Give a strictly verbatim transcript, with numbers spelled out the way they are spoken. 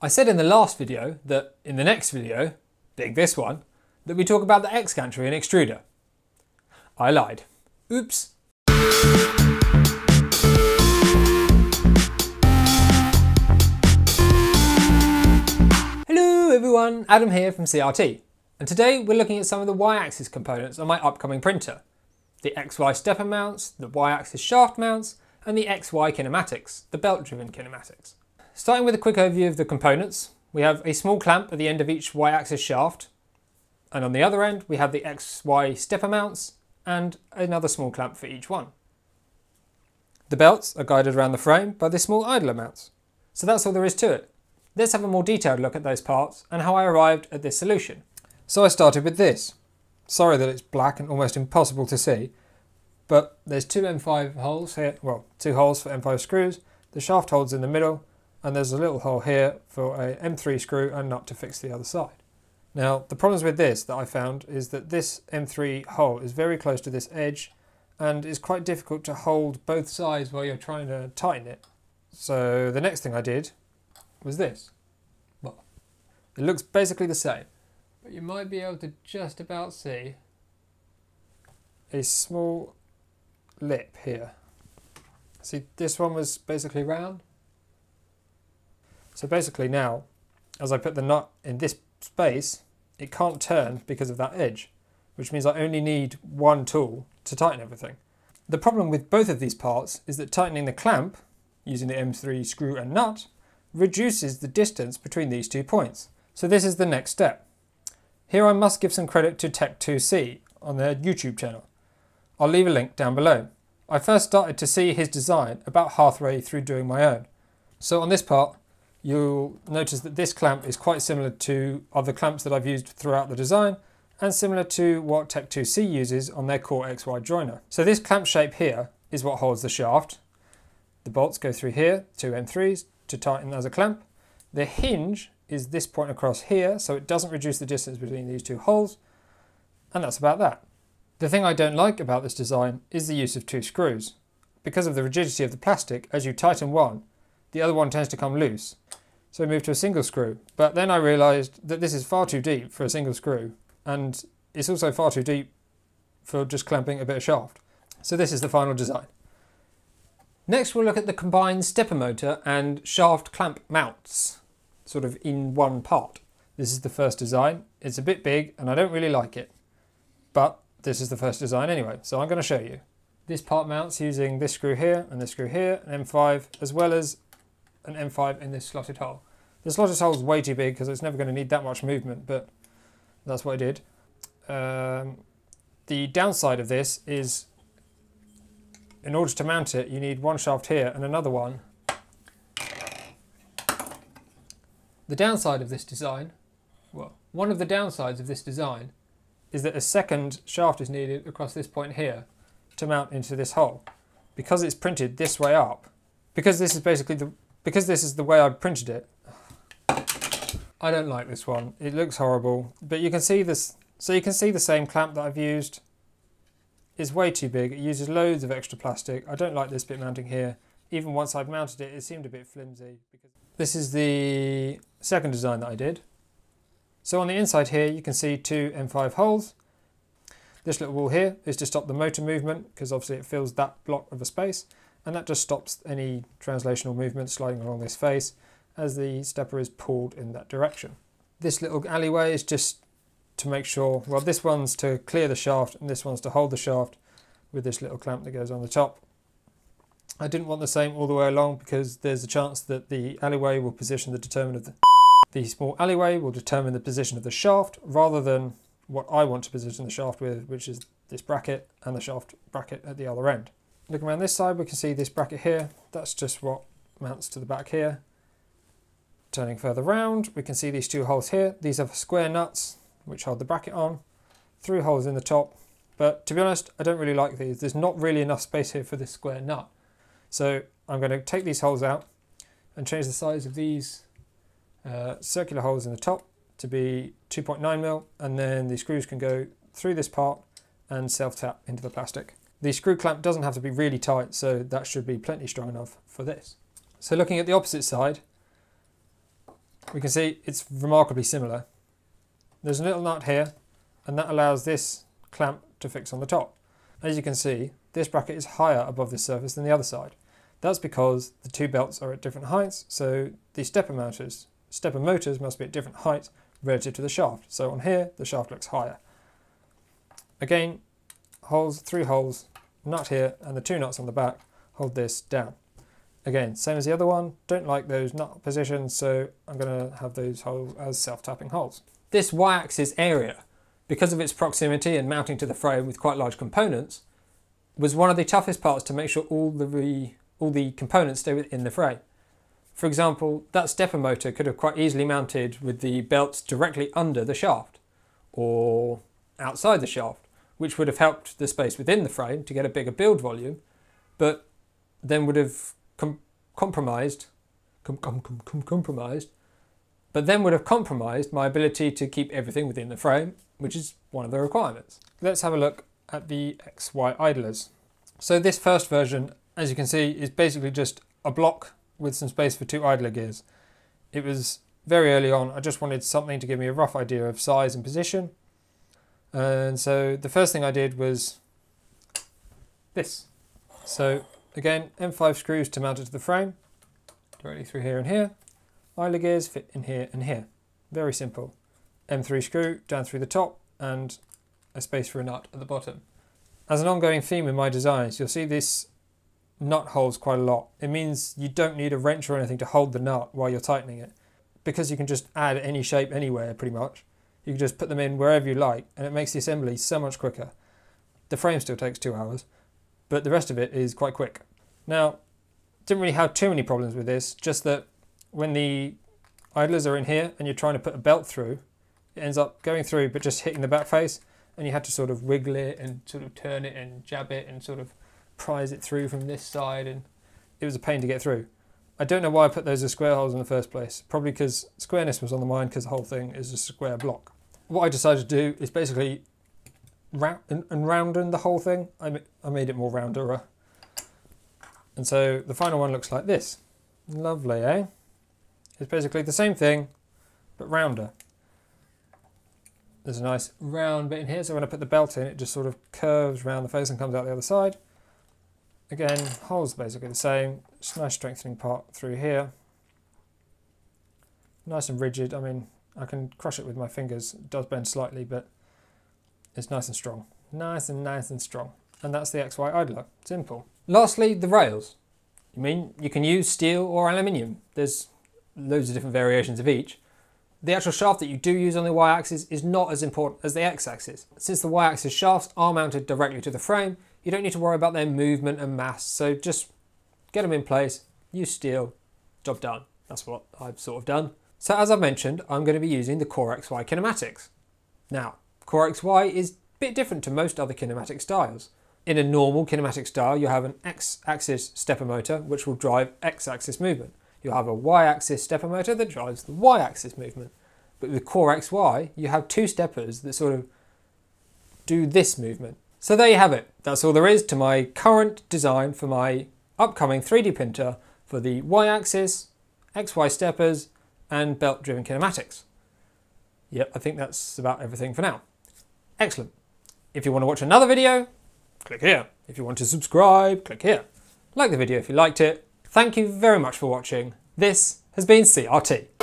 I said in the last video that in the next video, like this one, that we talk about the X gantry and extruder. I lied. Oops. Hello everyone, Adam here from C R T, and today we're looking at some of the Y-axis components on my upcoming printer. The X Y stepper mounts, the Y-axis shaft mounts, and the X Y kinematics, the belt-driven kinematics. Starting with a quick overview of the components, we have a small clamp at the end of each Y-axis shaft, and on the other end we have the X Y stepper mounts and another small clamp for each one. The belts are guided around the frame by the small idler mounts. So that's all there is to it. Let's have a more detailed look at those parts and how I arrived at this solution. So I started with this. Sorry that it's black and almost impossible to see, but there's two M five holes here, well, two holes for M five screws, the shaft holds in the middle, and there's a little hole here for a M three screw and nut to fix the other side. Now, the problems with this that I found is that this M three hole is very close to this edge and it's quite difficult to hold both sides while you're trying to tighten it. So the next thing I did was this. Well, it looks basically the same, but you might be able to just about see a small lip here. See, this one was basically round. So basically now, as I put the nut in this space, it can't turn because of that edge, which means I only need one tool to tighten everything. The problem with both of these parts is that tightening the clamp, using the M three screw and nut, reduces the distance between these two points. So this is the next step. Here I must give some credit to Tech two C on their YouTube channel. I'll leave a link down below. I first started to see his design about halfway through doing my own. So on this part, you'll notice that this clamp is quite similar to other clamps that I've used throughout the design and similar to what Tech two C uses on their Core X Y joiner. So this clamp shape here is what holds the shaft. The bolts go through here, two M threes to tighten as a clamp. The hinge is this point across here, so it doesn't reduce the distance between these two holes, and that's about that. The thing I don't like about this design is the use of two screws. Because of the rigidity of the plastic, as you tighten one, the other one tends to come loose. So I moved to a single screw, but then I realised that this is far too deep for a single screw, and it's also far too deep for just clamping a bit of shaft. So this is the final design. Next we'll look at the combined stepper motor and shaft clamp mounts, sort of in one part. This is the first design. It's a bit big and I don't really like it, but this is the first design anyway, so I'm going to show you. This part mounts using this screw here and this screw here, an M five, as well as an M five in this slotted hole. The slotted hole is way too big because it's never going to need that much movement, but that's what I did. Um, the downside of this is, in order to mount it, you need one shaft here and another one. The downside of this design, well, one of the downsides of this design is that a second shaft is needed across this point here to mount into this hole. Because it's printed this way up, because this is basically the Because this is the way I printed it, I don't like this one. It looks horrible, but you can see this. So you can see the same clamp that I've used is way too big. It uses loads of extra plastic. I don't like this bit mounting here. Even once I've mounted it, it seemed a bit flimsy. Because this is the second design that I did. So on the inside here, you can see two M five holes. This little wall here is to stop the motor movement, because obviously it fills that block of a space. And that just stops any translational movement sliding along this face as the stepper is pulled in that direction. This little alleyway is just to make sure, well, this one's to clear the shaft and this one's to hold the shaft with this little clamp that goes on the top. I didn't want the same all the way along because there's a chance that the alleyway will position the determinant of the... The small alleyway will determine the position of the shaft rather than what I want to position the shaft with, which is this bracket and the shaft bracket at the other end. Looking around this side, we can see this bracket here. That's just what mounts to the back here. Turning further round, we can see these two holes here. These are square nuts, which hold the bracket on. Three holes in the top. But to be honest, I don't really like these. There's not really enough space here for this square nut. So I'm going to take these holes out and change the size of these uh, circular holes in the top to be two point nine mil. And then the screws can go through this part and self-tap into the plastic. The screw clamp doesn't have to be really tight, so that should be plenty strong enough for this. So looking at the opposite side, we can see it's remarkably similar. There's a little nut here, and that allows this clamp to fix on the top. As you can see, this bracket is higher above this surface than the other side. That's because the two belts are at different heights, so the stepper motors, stepper motors must be at different heights relative to the shaft. So on here, the shaft looks higher. Again, holes, three holes, nut here, and the two nuts on the back hold this down. Again, same as the other one, don't like those nut positions, so I'm going to have those holes as self-tapping holes. This y-axis area, because of its proximity and mounting to the frame with quite large components, was one of the toughest parts to make sure all the, re, all the components stay within the frame. For example, that stepper motor could have quite easily mounted with the belts directly under the shaft, or outside the shaft, which would have helped the space within the frame to get a bigger build volume, but then would have com compromised, com com com compromised, but then would have compromised my ability to keep everything within the frame, which is one of the requirements. Let's have a look at the X Y idlers. So this first version, as you can see, is basically just a block with some space for two idler gears. It was very early on, I just wanted something to give me a rough idea of size and position. And so the first thing I did was this. So again, M five screws to mount it to the frame, directly through here and here. Idler gears fit in here and here. Very simple. M three screw down through the top and a space for a nut at the bottom. As an ongoing theme in my designs, you'll see this nut holds quite a lot. It means you don't need a wrench or anything to hold the nut while you're tightening it, because you can just add any shape anywhere pretty much. You can just put them in wherever you like, and it makes the assembly so much quicker. The frame still takes two hours, but the rest of it is quite quick. Now, didn't really have too many problems with this, just that when the idlers are in here and you're trying to put a belt through, it ends up going through but just hitting the back face, and you have to sort of wiggle it and sort of turn it and jab it and sort of prize it through from this side, and it was a pain to get through. I don't know why I put those as square holes in the first place, probably because squareness was on the mind because the whole thing is a square block. What I decided to do is basically round and, and rounding the whole thing. I, I made it more rounder. And so the final one looks like this. Lovely, eh? It's basically the same thing, but rounder. There's a nice round bit in here, so when I put the belt in, it just sort of curves around the face and comes out the other side. Again, holes are basically the same. It's a nice strengthening part through here. Nice and rigid. I mean, I can crush it with my fingers. It does bend slightly, but it's nice and strong. Nice and nice and strong. And that's the X Y idler. Simple. Lastly, the rails. I mean, you can use steel or aluminium. There's loads of different variations of each. The actual shaft that you do use on the y-axis is not as important as the x-axis. Since the y-axis shafts are mounted directly to the frame, you don't need to worry about their movement and mass, so just get them in place, use steel, job done. That's what I've sort of done. So as I've mentioned, I'm going to be using the Core X Y kinematics. Now, Core X Y is a bit different to most other kinematic styles. In a normal kinematic style, you'll have an x-axis stepper motor which will drive x-axis movement. You'll have a y-axis stepper motor that drives the y-axis movement. But with Core X Y, you have two steppers that sort of do this movement. So there you have it. That's all there is to my current design for my upcoming three D printer for the y-axis, X Y steppers, and belt-driven kinematics. Yep, I think that's about everything for now. Excellent. If you want to watch another video, click here. If you want to subscribe, click here. Like the video if you liked it. Thank you very much for watching. This has been C R T.